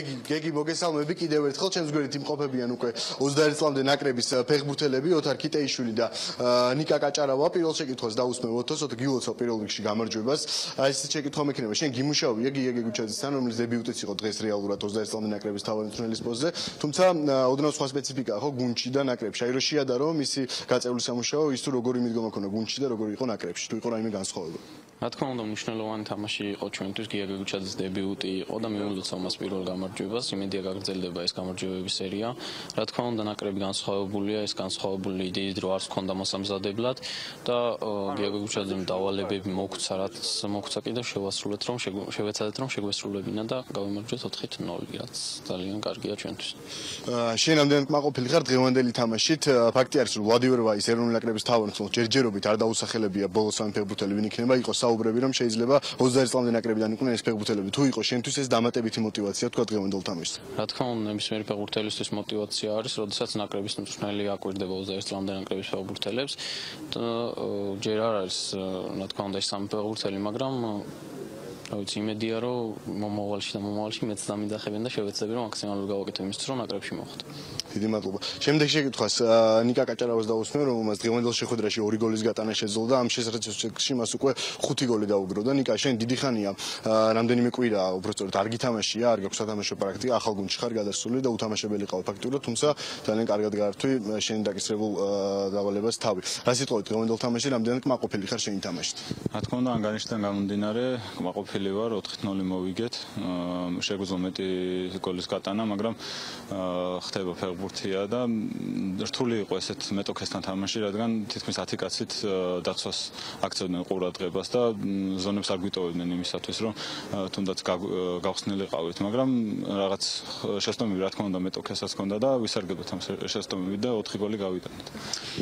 გეგი მოგესალმები კიდევ ერთხელ ჩემს გვერდით იმყოფებიან უკვე 21 წლამდე ნაკრების ფეხბურთელები ოთარ კიტეიშვილი და ნიკა კაჭარავა პირველ შეკითხვას დაუსმევთ თორსოთ გილოცო პირველ რიგში გამარჯვებას ეს შეკითხვა მექნება შენ გიმუშავია გიეგე გუჩაძესთან რომელიც დებიუტიც იყო დღეს რეალურად 21 წლამდე ნაკრების თავად მწვრთნელის პოსტზე თუმცა ოდნავ სხვა სპეციფიკაა ხო გუნდში და ნაკრებში აი რომ შეადა რომ ისი გაწეული სამუშაო ის თუ როგორი მიდგომა ქონა გუნდში და როგორი იყო ნაკრებში თუ იყო რაიმე განსხვავება რა თქმა უნდა მნიშვნელოვანი თამაში იყო ჩვენთვის გიაგე გუჩაძის დებიუტი იყო და მივულოცავ მას პირველ გამარჯვებას იმედია გაგრძელდება ეს გამარჯვებების სერია რა თქმა უნდა ნაკრები განსხვავებულია ეს განსხვავებული იდეით რო არ გქონდა მოსამზადებლად და გიაგე გუჩაძემ დავალებები მოგცა რაც მოგცა კიდევ შევასრულეთ რომ შევეცადეთ რომ შეგვესრულებინა და გავიმარჯვეთ 4-0 რაც ძალიან კარგია ჩვენთვის შენ ამდენად მაყოფილი ხარ დღევანდელი თამაშით ფაქტი არის რომ ვლადივერვაის ეროვნული ნაკრების თავმჯდომარე ჯერჯერობით არ დაუსახელებია ბოლოს ამ ფეხბურთელები იქნება იყოს საუბრები რომ შეიძლება 21 წლამდე ნაკრებიდან იყვნენ ეს ფეხბურთელები თუ იყო შენთვის ეს დამატებითი მოტივაცია თქვა დღევანდელ თამაშს რა თქმა უნდა მისმერი ფეხბურთელისთვის მოტივაცია არის როდესაც ნაკრების მწვრთნელი აკვირდება 21 წლამდე ნაკრების ფეხბურთელებს ჯერ არ არის რა თქმა უნდა ეს სამი ფეხბურთელი მაგრამ რა ვიცი იმედია რომ მომავალში მეც დამიდახებიან და შევეცდები რომ მაქსიმალურად გავაკეთო იმისთვის რომ ნაკრებში მოხდე დიდი მადლობა შემდეგ შეკითხვას ნიკა კაჭარავას დაუსმევ რომელმაც დღევანდელ შეხვედრაში 2 გოლის გატანა შეძლო და ამ შესაძლებლობაში მას უკვე 5 გოლი დაუგროვა და ნიკა შენ დიდი ხანია რამდენიმე კვირა უბრალოდ არ გითამაშია არ გაქვს სათამაშო პრაქტიკა ახალ გუნდში ხარ გადასული და უთამაშებელი ხარ ფაქტობრივად თუმცა ძალიან კარგად გაართვი შენ დაკისრებულ დავალებას თავი რა სიტყვით დღევანდელ თამაშში რამდენად კმაყოფილი ხარ შენი თამაშით რა თქმა უნდა ანგანიშთან გამომდინარე კმაყოფილი ვარ 4-0 მოვიგეთ. შეგვეძლო მეტი გოლის გატანა, მაგრამ ხდება ფეხბურთია და რთული იყო ესეთ მეტოქესთან თამაში, რადგან თითქმის 10 კაცით დაცვას აქცევდნენ ყურადღებას და ზონებს არ გვიტოვებდნენ იმისათვის, რომ თუნდაც გავხსნილიყავით, მაგრამ რაღაც შეცდომები რა თქმა უნდა მეტოქესაც ჰქონდა და ვისარგებლეთ ამ შეცდომებით და 4 გოლი გავიტანეთ.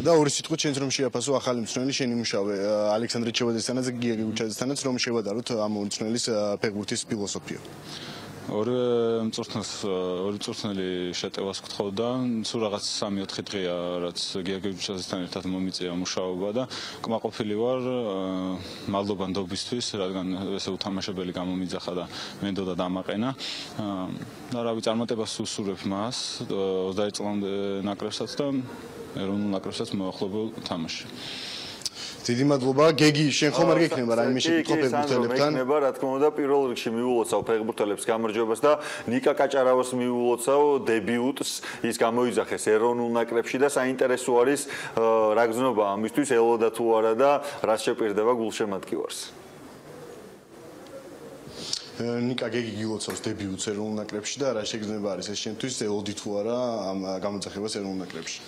და ორი სიტყვით შენც რომ შეაფასო ახალი მწვრთნელი შენი მუშავე ალექსანდრე ჩევაძესთანაც გიაგე გუჩაძესთანაც რომ შევადაროთ ამ ორი ფეხბურთის ფილოსოფია. ორი მწვრთნელი შეტევას გთხოვდა, სულ რაღაც 3-4 დღეა, რაც გიაგე გუჩაძესთან ერთად მომიწია მუშაობა და კმაყოფილი ვარ მადლობანდობისთვის, რადგან ესე უთამაშებელი გამომიძახა და მენდოდა დამაყენა. და რავი წარმატებას უსურვებ მას 22 წლამდე ნაკრებსაც და ეროვნულ ნაკრებსაც მოახლობელ თამაში. დიდი მადლობა გეგი შენ ხომ არ გეკნება რაიმე შეკითხვა ფეხბურთელებთან გეკნება რა თქმა უნდა პირველ რიგში მიულოცავ ფეხბურთელებს გამარჯვებას და ნიკა კაჭარავას მიულოცავ დებიუტს ის გამოიძახეს ეროვნულ ნაკრებში და საინტერესო არის რა გზნობა ამისთვის ელოდა თუ არა და რა შეპირდება გულშემატკივარს ნიკა გეგი გილოცავს დებიუტს ეროვნულ ნაკრებში და რა შეგრძნება არის ეს შენთვის ელოდი თუ არა ამ გამოძახებას ეროვნულ ნაკრებში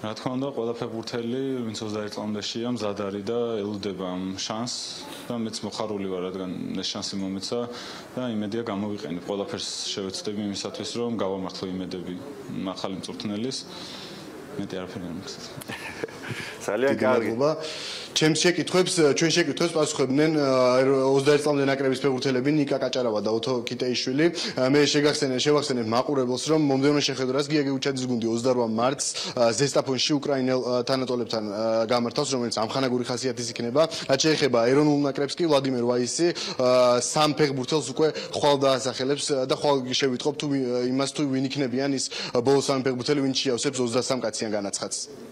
რა თქმა უნდა, ყველა ფეხბურთელი, ვინც 21 წლამდეშია, მზად არის და ელოდება ამ შანსს და მეც მოხარული ვარ, რადგან ეს შანსი მომეცა და იმედია გამოვიყენებ. ყველაფერს შევეცდები იმისათვის, რომ გავამართლო იმედები ახალი მწვრთნელის. მეტი არაფერი არ მოგწონს. ძალიან კარგი. ჩემს შეკითხვებს, ჩვენ შეკითხვებს პასუხებდნენ 21 წლამდე ნაკრების ფეხბურთელები ნიკა კაჭარავა და ოთო კიტეიშვილი. მე შევახსენებ მაყურებელს, რომ მომდევნო შეხვედრას გიაგე გუჩაძის გუნდი 28 მარტს ზესტაფონში უკრაინელ თანატოლებთან გამართავს, რომელიც ამხანაგური ხასიათის იქნება. რაც შეეხება ეროვნულ ნაკრებს კი ვლადიმერ ვაისი სამ ფეხბურთელს უკვე ხვალ დაასახელებს და ხვალ შევიტყობ თუ იმას თუ ვინ იქნებიან ის ბოლო სამ ფეხბურთელი ვინ შეავსებს 23 კაციან განაცხადს.